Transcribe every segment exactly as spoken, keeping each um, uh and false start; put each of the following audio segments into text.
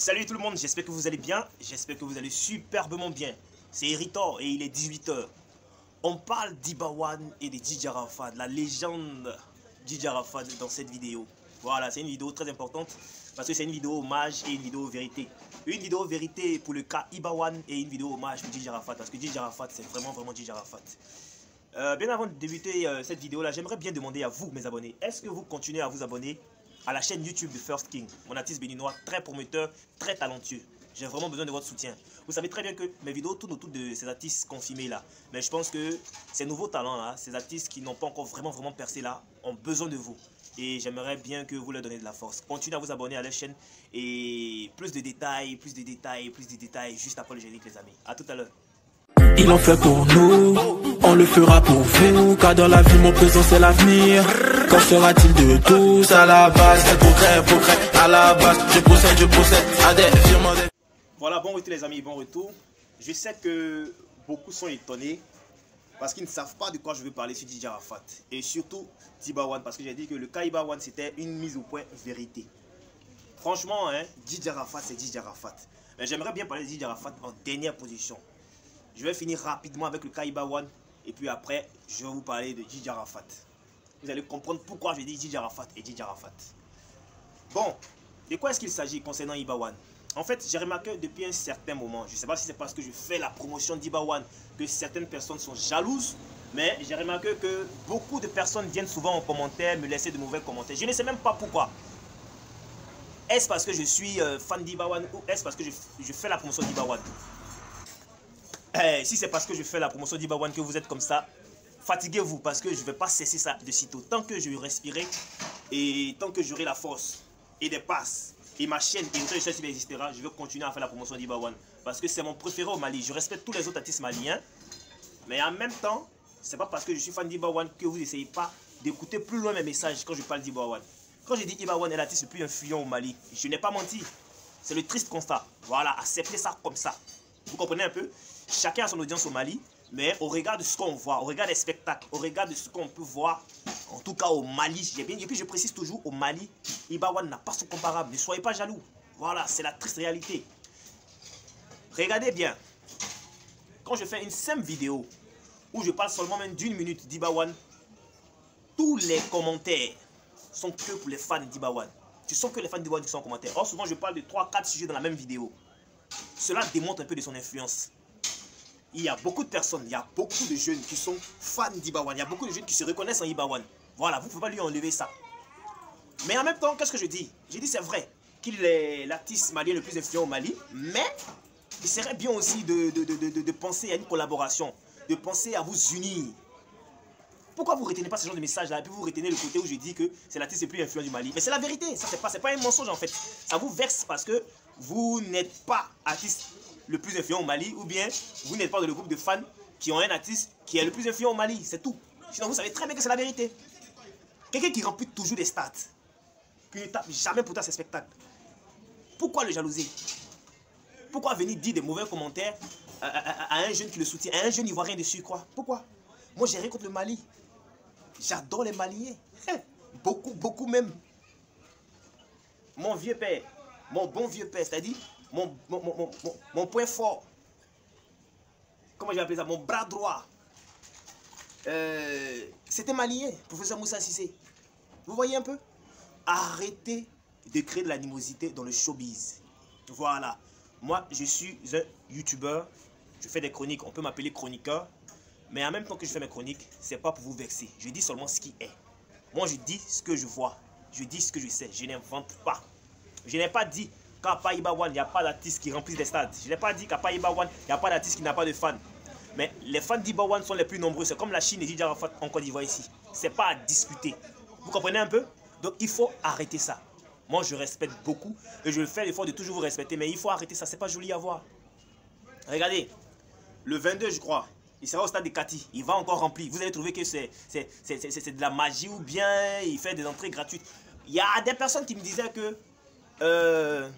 Salut tout le monde, j'espère que vous allez bien, j'espère que vous allez superbement bien. C'est Héritor et il est dix-huit heures. On parle d'I B A ONE et de D J Arafat, la légende D J Arafat dans cette vidéo. Voilà, c'est une vidéo très importante parce que c'est une vidéo hommage et une vidéo vérité. Une vidéo vérité pour le cas I B A ONE et une vidéo hommage pour D J Arafat parce que D J Arafat c'est vraiment vraiment D J Arafat. Euh, bien avant de débuter euh, cette vidéo là, j'aimerais bien demander à vous mes abonnés, est-ce que vous continuez à vous abonner à la chaîne YouTube de First King, mon artiste béninois très prometteur, très talentueux. J'ai vraiment besoin de votre soutien. Vous savez très bien que mes vidéos tournent autour de ces artistes confirmés là. Mais je pense que ces nouveaux talents là, ces artistes qui n'ont pas encore vraiment vraiment percé là, ont besoin de vous. Et j'aimerais bien que vous leur donnez de la force. Continuez à vous abonner à la chaîne et plus de détails, plus de détails, plus de détails juste après le générique les amis. A tout à l'heure. Il en fait pour nous, on le fera pour vous, car dans la vie mon présent c'est l'avenir. Qu'en sera-t-il de tous? À la base, c'est progrès, progrès, à la base, je possède, je possède, à des firmes. Voilà, bon retour les amis, bon retour. Je sais que beaucoup sont étonnés parce qu'ils ne savent pas de quoi je veux parler sur D J Arafat. Et surtout I B A ONE, parce que j'ai dit que le cas I B A ONE c'était une mise au point vérité. Franchement, hein, D J Arafat c'est D J Arafat. Mais j'aimerais bien parler de D J Arafat en dernière position. Je vais finir rapidement avec le cas I B A ONE et puis après je vais vous parler de D J Arafat. Vous allez comprendre pourquoi je dis D J Arafat et D J Arafat. Bon, de quoi est-ce qu'il s'agit concernant I B A ONE? En fait, j'ai remarqué depuis un certain moment, je ne sais pas si c'est parce que je fais la promotion d'I B A ONE que certaines personnes sont jalouses, mais j'ai remarqué que beaucoup de personnes viennent souvent en commentaire me laisser de mauvais commentaires. Je ne sais même pas pourquoi. Est-ce parce que je suis fan d'I B A ONE ou est-ce parce que je, je fais la promotion d'I B A ONE? Eh, si c'est parce que je fais la promotion d'I B A ONE que vous êtes comme ça, fatiguez-vous parce que je ne vais pas cesser ça de sitôt. Tant que je vais respirer et tant que j'aurai la force et des passes et ma chaîne et une chaîne existera, je vais continuer à faire la promotion d'I B A ONE parce que c'est mon préféré au Mali. Je respecte tous les autres artistes maliens, mais en même temps, c'est pas parce que je suis fan d'I B A ONE que vous n'essayez pas d'écouter plus loin mes messages quand je parle d'I B A ONE. Quand je dis I B A ONE est l'artiste le plus influent au Mali, je n'ai pas menti. C'est le triste constat. Voilà, acceptez ça comme ça. Vous comprenez un peu? Chacun a son audience au Mali, mais au regard de ce qu'on voit, au regard des spectacles, au regard de ce qu'on peut voir, en tout cas au Mali, j'ai bien dit, et puis je précise toujours, au Mali, I B A ONE n'a pas son comparable, ne soyez pas jaloux. Voilà, c'est la triste réalité. Regardez bien, quand je fais une simple vidéo, où je parle seulement même d'une minute d'I B A ONE, tous les commentaires sont que pour les fans d'I B A ONE. Tu sens que les fans d'I B A ONE qui sont en commentaire. Or, souvent je parle de trois quatre sujets dans la même vidéo. Cela démontre un peu de son influence. Il y a beaucoup de personnes, il y a beaucoup de jeunes qui sont fans d'I B A ONE. Il y a beaucoup de jeunes qui se reconnaissent en I B A ONE. Voilà, vous ne pouvez pas lui enlever ça. Mais en même temps, qu'est-ce que je dis? Je dis c'est vrai qu'il est l'artiste malien le plus influent au Mali, mais il serait bien aussi de, de, de, de, de penser à une collaboration, de penser à vous unir. Pourquoi vous ne retenez pas ce genre de message-là et puis vous retenez le côté où je dis que c'est l'artiste le plus influent du Mali? Mais c'est la vérité, ça c'est pas, c'est pas un mensonge en fait. Ça vous verse parce que vous n'êtes pas artiste le plus influent au Mali, ou bien vous n'êtes pas dans le groupe de fans qui ont un artiste qui est le plus influent au Mali, c'est tout. Sinon vous savez très bien que c'est la vérité. Quelqu'un qui remplit toujours des stats, qui ne tape jamais pourtant ses spectacles, pourquoi le jalouser? Pourquoi venir dire des mauvais commentaires à, à, à un jeune qui le soutient, à un jeune ivoirien dessus quoi? Pourquoi? Moi j'ai rien contre le Mali, j'adore les Maliens, beaucoup, beaucoup même. Mon vieux père, mon bon vieux père, c'est-à-dire Mon, mon, mon, mon, mon point fort, comment je vais appeler ça, mon bras droit, euh, c'était malien, professeur Moussa Cissé. Vous voyez un peu? Arrêtez de créer de l'animosité dans le showbiz. Voilà, moi je suis un youtubeur, je fais des chroniques, on peut m'appeler chroniqueur, mais en même temps que je fais mes chroniques, c'est pas pour vous vexer, je dis seulement ce qui est. Moi je dis ce que je vois, je dis ce que je sais, je n'invente pas. Je n'ai pas dit qu'à part I B A ONE, il n'y a pas d'artiste qui remplissent des stades. Je n'ai pas dit qu'à part I B A ONE, il n'y a pas d'artiste qui n'a pas de fans. Mais les fans d'I B A ONE sont les plus nombreux. C'est comme la Chine et D J Arafat en Côte d'Ivoire ici. Ce n'est pas à discuter. Vous comprenez un peu? Donc il faut arrêter ça. Moi je respecte beaucoup et je fais l'effort de toujours vous respecter. Mais il faut arrêter ça, ce n'est pas joli à voir. Regardez, le vingt-deux je crois, il sera au stade de Kati. Il va encore remplir. Vous allez trouver que c'est de la magie ou bien il fait des entrées gratuites. Il y a des personnes qui me disaient que Euh,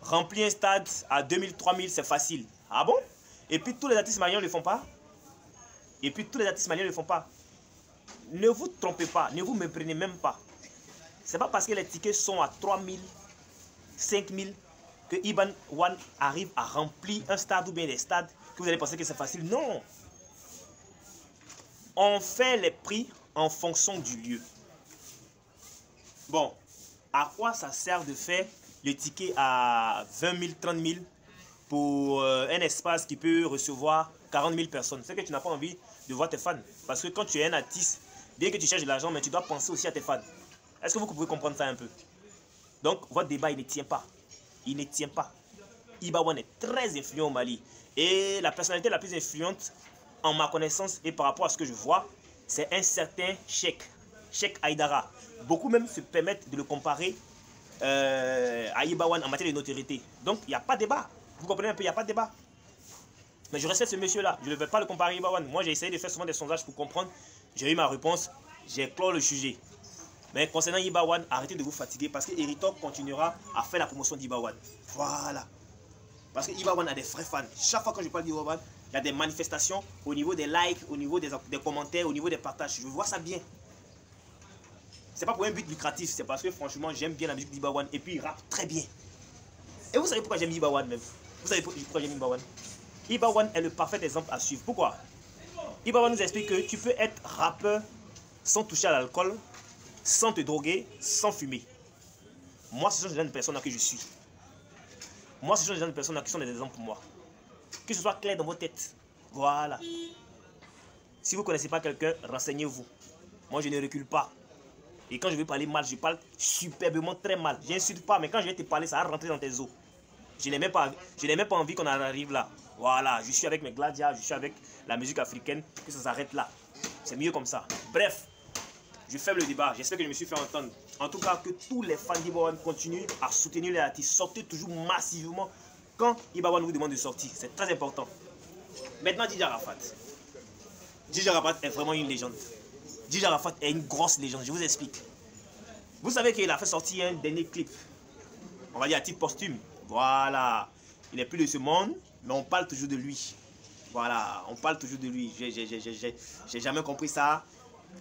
remplir un stade à deux mille, trois mille, c'est facile. Ah bon? Et puis tous les artistes maliens ne le font pas. Et puis tous les artistes maliens ne le font pas. Ne vous trompez pas, ne vous méprenez même pas. C'est pas parce que les tickets sont à trois mille cinq mille que I B A ONE arrive à remplir un stade ou bien des stades que vous allez penser que c'est facile. Non! On fait les prix en fonction du lieu. Bon, à quoi ça sert de faire le ticket à vingt mille, trente mille pour un espace qui peut recevoir quarante mille personnes? C'est que tu n'as pas envie de voir tes fans. Parce que quand tu es un artiste, bien que tu cherches de l'argent, mais tu dois penser aussi à tes fans. Est-ce que vous pouvez comprendre ça un peu? Donc, votre débat, il ne tient pas. Il ne tient pas. I B A ONE est très influent au Mali. Et la personnalité la plus influente, en ma connaissance et par rapport à ce que je vois, c'est un certain Cheick, Cheick Aïdara. Beaucoup même se permettent de le comparer euh, à I B A ONE en matière de notoriété. Donc, il n'y a pas de débat. Vous comprenez un peu, il n'y a pas de débat. Mais je respecte ce monsieur-là. Je ne veux pas le comparer à I B A ONE. Moi, j'ai essayé de faire souvent des sondages pour comprendre. J'ai eu ma réponse. J'ai clos le sujet. Mais concernant I B A ONE, arrêtez de vous fatiguer parce que Héritor continuera à faire la promotion d'I B A ONE. Voilà. Parce que I B A ONE a des vrais fans. Chaque fois que je parle d'I B A ONE, il y a des manifestations au niveau des likes, au niveau des, des commentaires, au niveau des partages. Je vois ça bien. C'est pas pour un but lucratif, c'est parce que franchement, j'aime bien la musique d'I B A ONE et puis il rappe très bien. Et vous savez pourquoi j'aime I B A ONE même? Vous savez pourquoi j'aime I B A ONE? I B A ONE est le parfait exemple à suivre. Pourquoi? I B A ONE nous explique que tu peux être rappeur sans toucher à l'alcool, sans te droguer, sans fumer. Moi, ce sont les gens de personnes que je suis. Moi, ce sont les gens de personnes qui sont des exemples pour moi. Que ce soit clair dans vos têtes. Voilà. Si vous ne connaissez pas quelqu'un, renseignez-vous. Moi, je ne recule pas. Et quand je vais parler mal, je parle superbement très mal. Je n'insulte pas, mais quand je vais te parler, ça va rentrer dans tes os. Je n'ai même pas, je n'ai même pas envie qu'on en arrive là. Voilà, je suis avec mes gladias, je suis avec la musique africaine, que ça s'arrête là. C'est mieux comme ça. Bref. Je ferme le débat, j'espère que je me suis fait entendre. En tout cas, que tous les fans d'I B A ONE continuent à soutenir les artistes. Sortez toujours massivement quand I B A ONE vous demande de sortir. C'est très important. Maintenant, D J Arafat. D J Arafat est vraiment une légende. D J Arafat est une grosse légende, je vous explique. Vous savez qu'il a fait sortir un dernier clip. On va dire à titre posthume. Voilà. Il n'est plus de ce monde, mais on parle toujours de lui. Voilà, on parle toujours de lui. J'ai jamais compris ça.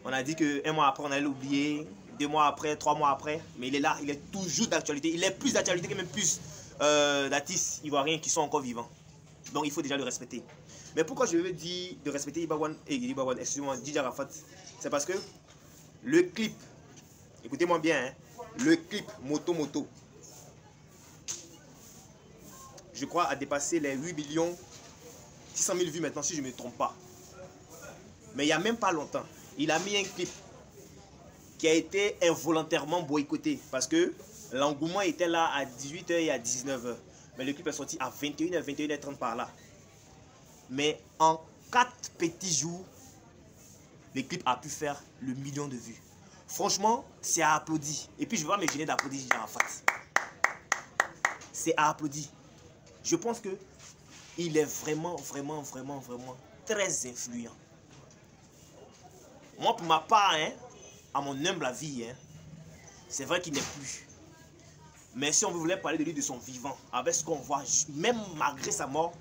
On a dit qu'un mois après, on allait l'oublier, deux mois après, trois mois après, mais il est là, il est toujours d'actualité. Il est plus d'actualité que même plus euh, d'artistes ivoiriens qui sont encore vivants. Donc il faut déjà le respecter. Mais pourquoi je veux dire de respecter I B A ONE et I B A ONE, excusez-moi, D J Arafat, c'est parce que le clip, écoutez-moi bien, hein, le clip Moto Moto, je crois, a dépassé les huit millions six cent mille vues maintenant, si je ne me trompe pas. Mais il n'y a même pas longtemps, il a mis un clip qui a été involontairement boycotté parce que l'engouement était là à dix-huit heures et à dix-neuf heures. Mais le clip est sorti à vingt et une heures, vingt et une heures trente par là. Mais en quatre petits jours, le clip a pu faire le million de vues. Franchement, c'est à applaudir. Et puis je vais me gêner d'applaudir en face. C'est à applaudir. Je pense que il est vraiment, vraiment, vraiment, vraiment très influent. Moi, pour ma part, hein, à mon humble avis, hein, c'est vrai qu'il n'est plus. Mais si on voulait parler de lui de son vivant, avec ce qu'on voit, même malgré sa mort,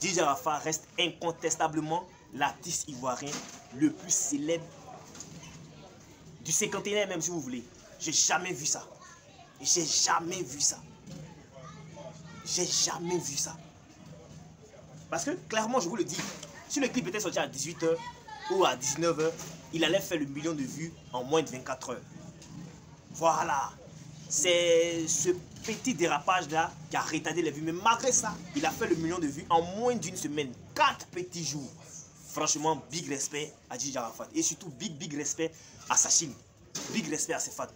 D J Arafat reste incontestablement l'artiste ivoirien le plus célèbre du cinquantenaire, même si vous voulez. J'ai jamais vu ça. J'ai jamais vu ça. J'ai jamais vu ça. Parce que, clairement, je vous le dis, si le clip était sorti à dix-huit heures, ou à dix-neuf heures, il allait faire le million de vues en moins de vingt-quatre heures. Voilà. C'est ce petit dérapage-là qui a retardé les vues. Mais malgré ça, il a fait le million de vues en moins d'une semaine. Quatre petits jours. Franchement, big respect à D J Arafat. Et surtout, big, big respect à sa chine. Big respect à ses fans.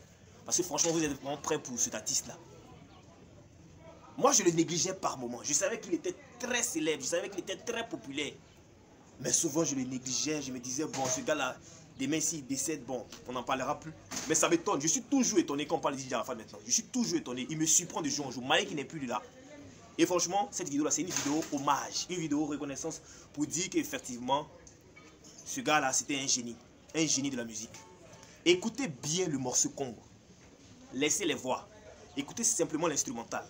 Parce que franchement, vous êtes vraiment prêts pour cet artiste-là. Moi, je le négligeais par moments. Je savais qu'il était très célèbre. Je savais qu'il était très populaire. Mais souvent, je le négligeais, je me disais, bon, ce gars-là, demain, s'il décède, bon, on n'en parlera plus. Mais ça m'étonne, je suis toujours étonné quand on parle de D J Arafat maintenant. Je suis toujours étonné, il me surprend de jour en jour, malgré qu'il n'est plus là. Et franchement, cette vidéo-là, c'est une vidéo hommage, une vidéo reconnaissance pour dire qu'effectivement, ce gars-là, c'était un génie, un génie de la musique. Écoutez bien le morceau Congo, laissez les voix, écoutez simplement l'instrumental.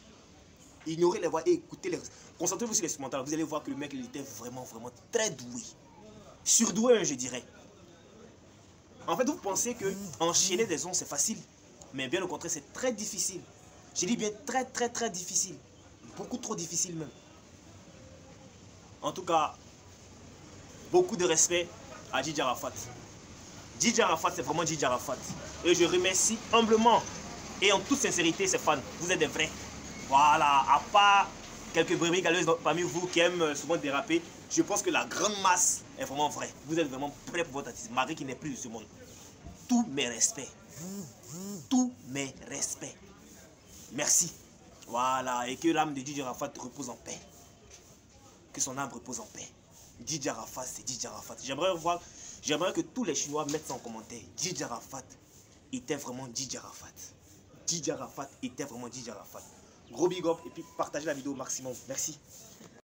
Ignorez les voix et écoutez les... Concentrez-vous sur l'instrumental. Vous allez voir que le mec, il était vraiment, vraiment très doué. Surdoué, je dirais. En fait, vous pensez que enchaîner des ondes, c'est facile. Mais bien au contraire, c'est très difficile. Je dis bien très très très difficile. Beaucoup trop difficile même. En tout cas, beaucoup de respect à D J Arafat. D J Arafat, c'est vraiment D J Arafat. Et je remercie humblement et en toute sincérité ces fans. Vous êtes des vrais. Voilà, à part quelques brebis galeuses parmi vous qui aiment souvent déraper, je pense que la grande masse est vraiment vraie. Vous êtes vraiment prêts pour votre artiste, malgré qu'il n'est plus de ce monde. Tous mes respects. Tous mes respects. Merci. Voilà, et que l'âme de D J Arafat repose en paix. Que son âme repose en paix. D J Arafat, c'est D J Arafat. J'aimerais voir, j'aimerais que tous les Chinois mettent ça en commentaire. D J Arafat était vraiment D J Arafat. D J Arafat était vraiment D J Arafat. Gros big up et puis partagez la vidéo au maximum. Merci.